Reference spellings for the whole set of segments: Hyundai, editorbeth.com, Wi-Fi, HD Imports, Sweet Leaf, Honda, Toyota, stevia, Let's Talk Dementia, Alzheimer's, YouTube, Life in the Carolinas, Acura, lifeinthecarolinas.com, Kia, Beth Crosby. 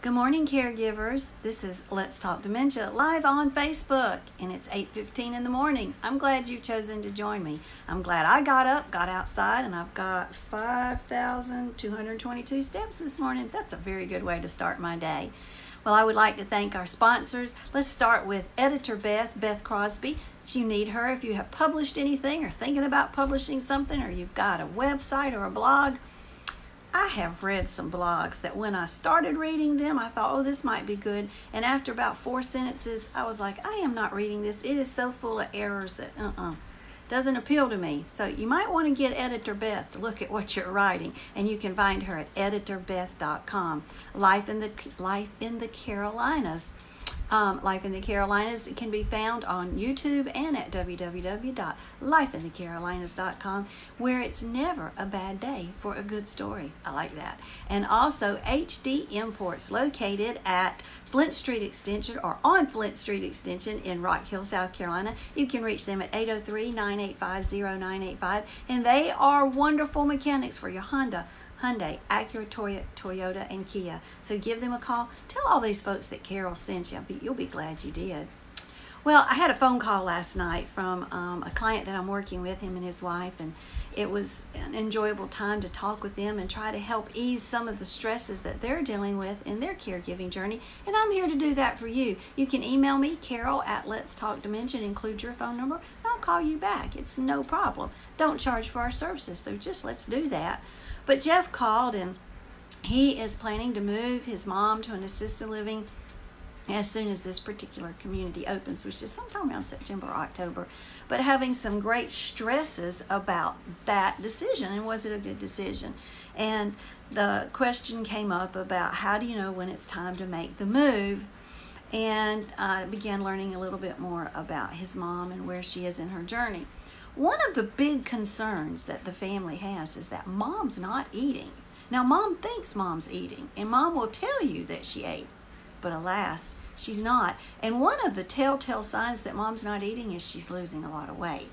Good morning, caregivers. This is Let's Talk Dementia live on Facebook, and it's 8:15 in the morning. I'm glad you've chosen to join me. I'm glad I got up, got outside, and I've got 5,222 steps this morning. That's a very good way to start my day. Well, I would like to thank our sponsors. Let's start with Editor Beth Crosby. You need her if you have published anything or thinking about publishing something, or you've got a website or a blog. I have read some blogs that when I started reading them, I thought, oh, this might be good. And after about 4 sentences, I was like, I am not reading this. It is so full of errors that doesn't appeal to me. So you might want to get Editor Beth to look at what you're writing, and you can find her at editorbeth.com. Life in the Carolinas. Life in the Carolinas can be found on YouTube and at www.lifeinthecarolinas.com, where it's never a bad day for a good story. I like that. And also HD Imports, located at Flint Street Extension or on Flint Street Extension in Rock Hill, South Carolina. You can reach them at 803-985-0985, and they are wonderful mechanics for your Honda, Hyundai, Acura, Toyota, and Kia. So give them a call. Tell all these folks that Carol sent you. You'll be glad you did. Well, I had a phone call last night from a client that I'm working with, him and his wife, and it was an enjoyable time to talk with them and try to help ease some of the stresses that they're dealing with in their caregiving journey, and I'm here to do that for you. You can email me, Carol at Let's Talk Dementia, include your phone number, and I'll call you back. It's no problem. Don't charge for our services, so just let's do that. But Jeff called, and he is planning to move his mom to an assisted living as soon as this particular community opens, which is sometime around September or October, but having some great stresses about that decision, and was it a good decision? And the question came up about, how do you know when it's time to make the move? And I began learning a little bit more about his mom and where she is in her journey. One of the big concerns that the family has is that mom's not eating. Now, mom thinks mom's eating, and mom will tell you that she ate, but alas, she's not. And one of the telltale signs that mom's not eating is she's losing a lot of weight.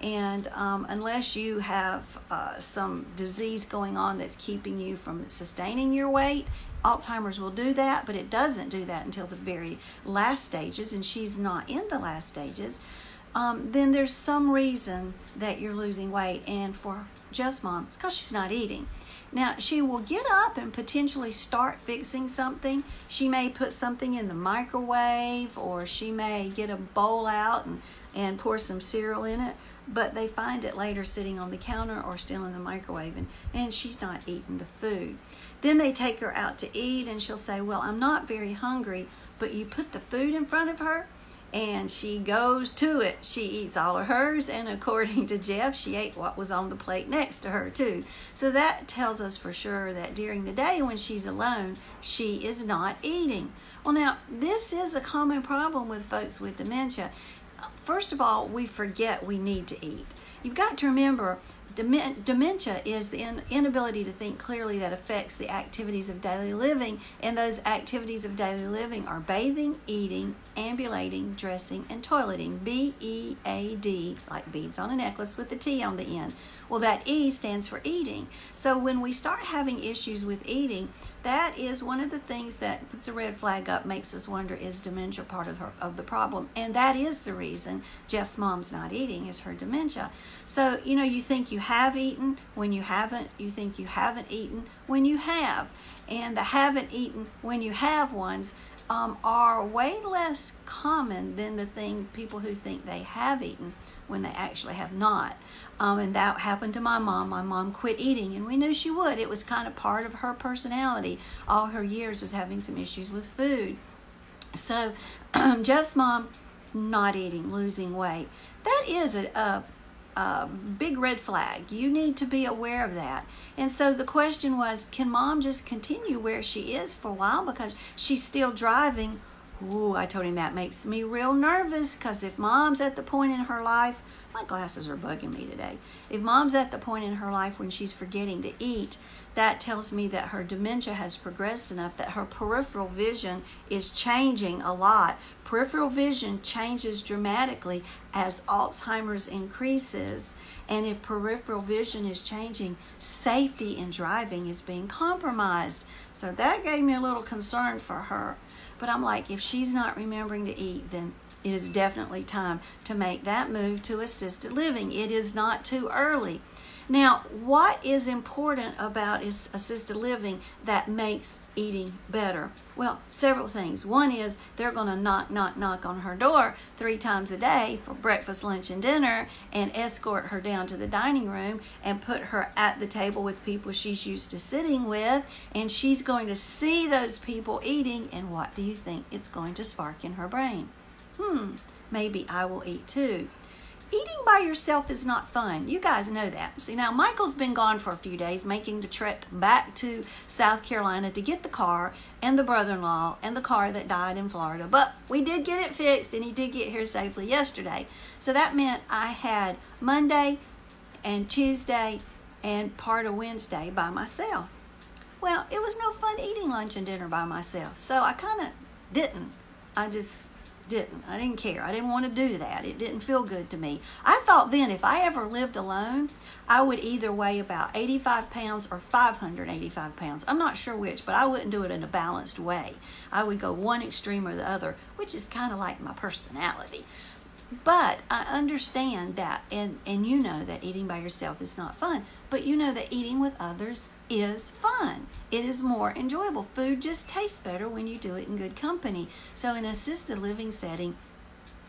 And unless you have some disease going on that's keeping you from sustaining your weight, Alzheimer's will do that, but it doesn't do that until the very last stages, and she's not in the last stages. Then there's some reason that you're losing weight, and for Jeff's mom, it's because she's not eating. Now, she will get up and potentially start fixing something. She may put something in the microwave, or she may get a bowl out and pour some cereal in it, but they find it later sitting on the counter or still in the microwave, and she's not eating the food. Then they take her out to eat, and she'll say, well, I'm not very hungry, but you put the food in front of her, and she goes to it. She eats all of hers, and according to Jeff, she ate what was on the plate next to her too. So that tells us for sure that during the day when she's alone, she is not eating. Well, now, this is a common problem with folks with dementia. First of all, we forget we need to eat. You've got to remember, dementia is the inability to think clearly that affects the activities of daily living, and those activities of daily living are bathing, eating, ambulating, dressing, and toileting. B-E-A-D, like beads on a necklace with the T on the end. Well, that E stands for eating. So when we start having issues with eating, that is one of the things that puts a red flag up, makes us wonder, is dementia part of the problem? And that is the reason Jeff's mom's not eating, is her dementia. So, you know, you think you have eaten when you haven't, you think you haven't eaten when you have, and the haven't eaten when you have ones are way less common than the thing people who think they have eaten when they actually have not. And that happened to my mom. My mom quit eating, and we knew she would. It was kind of part of her personality. All her years was having some issues with food. So Jeff's mom, not eating, losing weight. That is a big red flag. You need to be aware of that. And so the question was, can mom just continue where she is for a while because she's still driving? Ooh, I told him that makes me real nervous, because if mom's at the point in her life, my glasses are bugging me today. If mom's at the point in her life when she's forgetting to eat, that tells me that her dementia has progressed enough that her peripheral vision is changing a lot. Peripheral vision changes dramatically as Alzheimer's increases. And if peripheral vision is changing, safety in driving is being compromised. So that gave me a little concern for her. But I'm like, if she's not remembering to eat, then it is definitely time to make that move to assisted living. It is not too early. Now, what is important about assisted living that makes eating better? Well, several things. One is they're going to knock, knock, knock on her door 3 times a day for breakfast, lunch, and dinner, and escort her down to the dining room and put her at the table with people she's used to sitting with, and she's going to see those people eating, and what do you think it's going to spark in her brain? Maybe I will eat too. Eating by yourself is not fun. You guys know that. See, now Michael's been gone for a few days, making the trek back to South Carolina to get the car and the brother-in-law and the car that died in Florida. But we did get it fixed, and he did get here safely yesterday. So that meant I had Monday and Tuesday and part of Wednesday by myself. Well, it was no fun eating lunch and dinner by myself. So I kind of didn't. I just didn't. I didn't care. I didn't want to do that. It didn't feel good to me. I thought then if I ever lived alone, I would either weigh about 85 pounds or 585 pounds. I'm not sure which, but I wouldn't do it in a balanced way. I would go one extreme or the other, which is kind of like my personality. But I understand that, and you know that eating by yourself is not fun, but you know that eating with others is fun. It is more enjoyable. Food just tastes better when you do it in good company. So in an assisted living setting,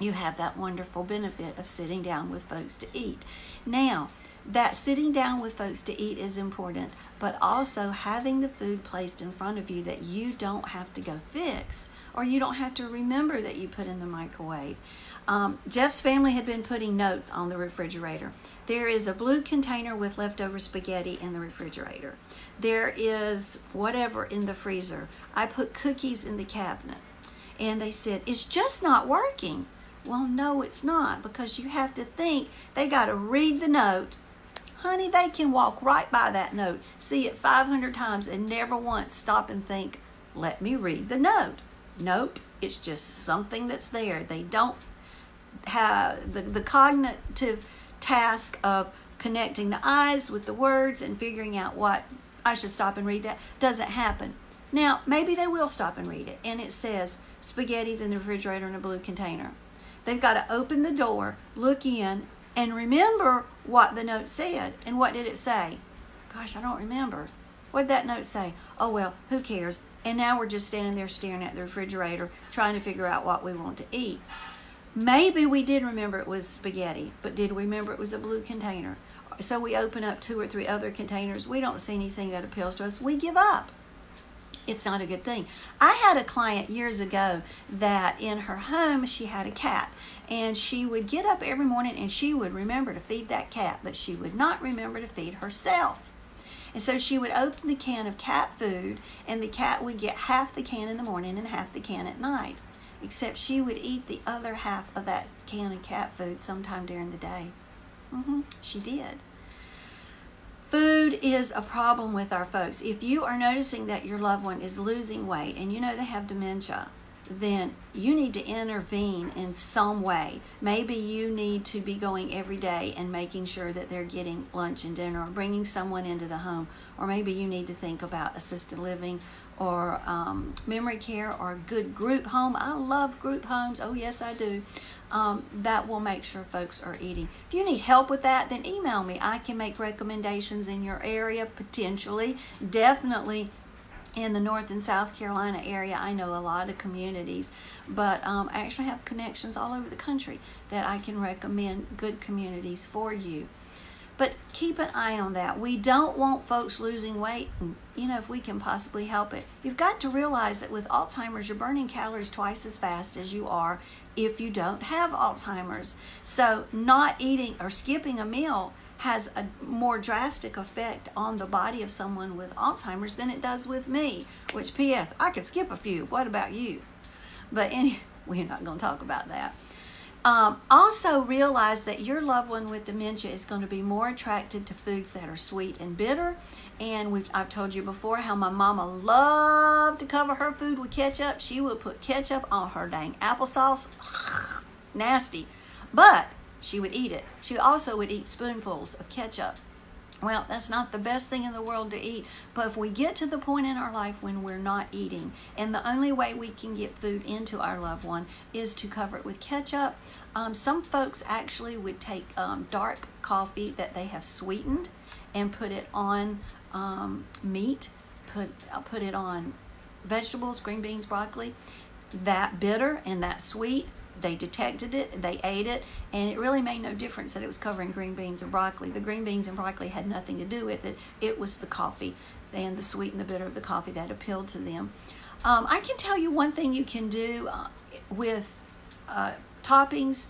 you have that wonderful benefit of sitting down with folks to eat. Now, that sitting down with folks to eat is important, but also having the food placed in front of you that you don't have to go fix, or you don't have to remember that you put in the microwave. Jeff's family had been putting notes on the refrigerator. There is a blue container with leftover spaghetti in the refrigerator. There is whatever in the freezer. I put cookies in the cabinet. And they said, it's just not working. Well, no, it's not, because you have to think, they got to read the note. Honey, they can walk right by that note, see it 500 times, and never once stop and think, let me read the note. Nope, it's just something that's there. They don't have the cognitive task of connecting the eyes with the words and figuring out what I should stop and read. That doesn't happen. Now, maybe they will stop and read it, and it says spaghetti's in the refrigerator in a blue container. They've got to open the door, look in, and remember what the note said. And what did it say? Gosh, I don't remember. What did that note say? Oh, well, who cares? And now we're just standing there staring at the refrigerator trying to figure out what we want to eat. Maybe we did remember it was spaghetti, but did we remember it was a blue container? So we open up 2 or 3 other containers. We don't see anything that appeals to us. We give up. It's not a good thing. I had a client years ago that in her home, she had a cat, and she would get up every morning and she would remember to feed that cat, but she would not remember to feed herself. And so she would open the can of cat food, and the cat would get half the can in the morning and half the can at night, except she would eat the other half of that can of cat food sometime during the day. She did. Food is a problem with our folks. If you are noticing that your loved one is losing weight and you know they have dementia, then you need to intervene in some way. Maybe you need to be going every day and making sure that they're getting lunch and dinner, or bringing someone into the home, or maybe you need to think about assisted living or memory care or a good group home. I love group homes. Oh, yes, I do. That will make sure folks are eating. If you need help with that, then email me. I can make recommendations in your area, potentially, definitely. In the North and South Carolina area, I know a lot of communities, but I actually have connections all over the country that I can recommend good communities for you. But keep an eye on that. We don't want folks losing weight, if we can possibly help it. You've got to realize that with Alzheimer's, you're burning calories twice as fast as you are if you don't have Alzheimer's. So not eating or skipping a meal has a more drastic effect on the body of someone with Alzheimer's than it does with me, which, P.S., I could skip a few. What about you? But we're not going to talk about that. Also realize that your loved one with dementia is going to be more attracted to foods that are sweet and bitter. And I've told you before how my mama loved to cover her food with ketchup. She would put ketchup on her dang applesauce. Nasty. But she would eat it. She also would eat spoonfuls of ketchup. Well, that's not the best thing in the world to eat, but if we get to the point in our life when we're not eating, and the only way we can get food into our loved one is to cover it with ketchup. Some folks actually would take dark coffee that they have sweetened and put it on meat, put it on vegetables, green beans, broccoli. That bitter and that sweet, they detected it, they ate it, and it really made no difference that it was covering green beans and broccoli. The green beans and broccoli had nothing to do with it. It was the coffee and the sweet and the bitter of the coffee that appealed to them. I can tell you one thing you can do with toppings,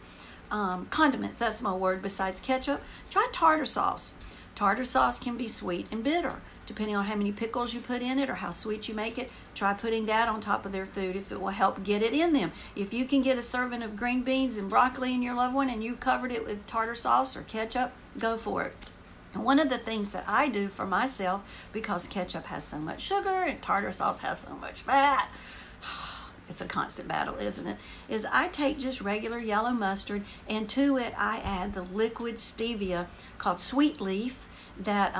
condiments, that's my word, besides ketchup. Try tartar sauce. Tartar sauce can be sweet and bitter, depending on how many pickles you put in it or how sweet you make it. Try putting that on top of their food if it will help get it in them. If you can get a serving of green beans and broccoli in your loved one and you covered it with tartar sauce or ketchup, go for it. And one of the things that I do for myself, because ketchup has so much sugar and tartar sauce has so much fat, it's a constant battle, isn't it? Is I take just regular yellow mustard, and to it I add the liquid stevia called Sweet Leaf, that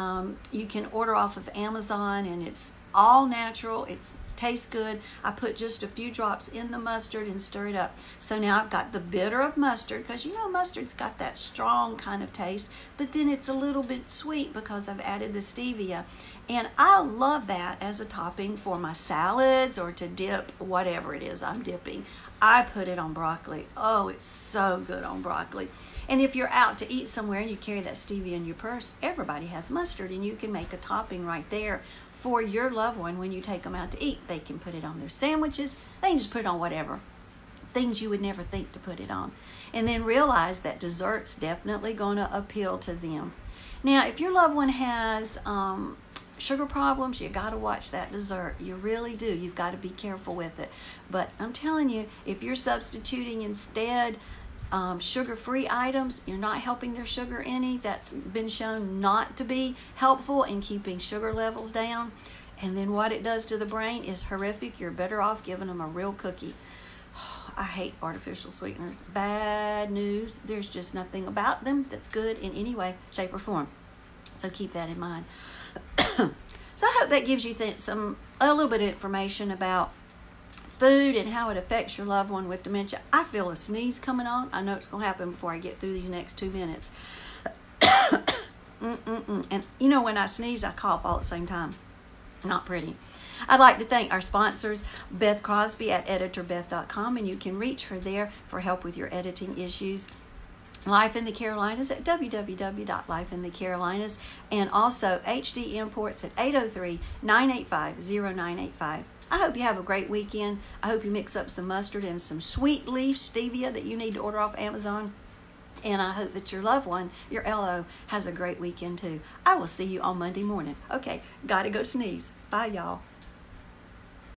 you can order off of Amazon, and it's all natural. It tastes good. I put just a few drops in the mustard and stir it up. So now I've got the bitter of mustard, because you know mustard's got that strong kind of taste, but then it's a little bit sweet because I've added the stevia. And I love that as a topping for my salads or to dip whatever it is I'm dipping. I put it on broccoli. Oh, it's so good on broccoli. And if you're out to eat somewhere and you carry that stevia in your purse, everybody has mustard, and you can make a topping right there for your loved one when you take them out to eat. They can put it on their sandwiches. They can just put it on whatever. Things you would never think to put it on. And then realize that dessert's definitely going to appeal to them. Now, if your loved one has sugar problems, you got to watch that dessert. You really do. You've got to be careful with it. But I'm telling you, if you're substituting instead sugar-free items, you're not helping their sugar any. That's been shown not to be helpful in keeping sugar levels down. And then what it does to the brain is horrific. You're better off giving them a real cookie. Oh, I hate artificial sweeteners. Bad news. There's just nothing about them that's good in any way, shape, or form. So keep that in mind. So I hope that gives you a little bit of information about food and how it affects your loved one with dementia. I feel a sneeze coming on. I know it's going to happen before I get through these next 2 minutes. And you know, when I sneeze, I cough all at the same time. Not pretty. I'd like to thank our sponsors, Beth Crosby at editorbeth.com, and you can reach her there for help with your editing issues. Life in the Carolinas at www.lifeinthecarolinas, and also HD Imports at 803-985-0985. I hope you have a great weekend. I hope you mix up some mustard and some Sweet Leaf stevia that you need to order off Amazon. And I hope that your loved one, your LO, has a great weekend too. I will see you on Monday morning. Okay, gotta go sneeze. Bye, y'all.